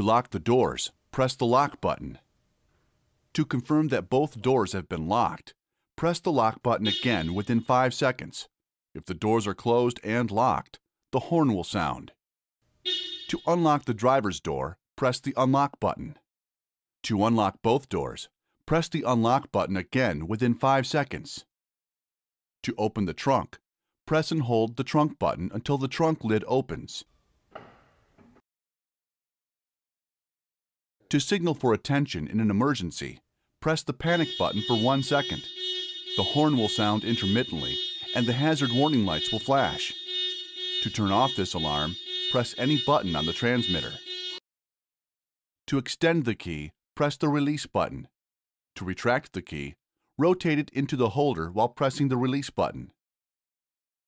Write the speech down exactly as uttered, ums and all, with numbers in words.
To lock the doors, press the lock button. To confirm that both doors have been locked, press the lock button again within five seconds. If the doors are closed and locked, the horn will sound. To unlock the driver's door, press the unlock button. To unlock both doors, press the unlock button again within five seconds. To open the trunk, press and hold the trunk button until the trunk lid opens. To signal for attention in an emergency, press the panic button for one second. The horn will sound intermittently and the hazard warning lights will flash. To turn off this alarm, press any button on the transmitter. To extend the key, press the release button. To retract the key, rotate it into the holder while pressing the release button.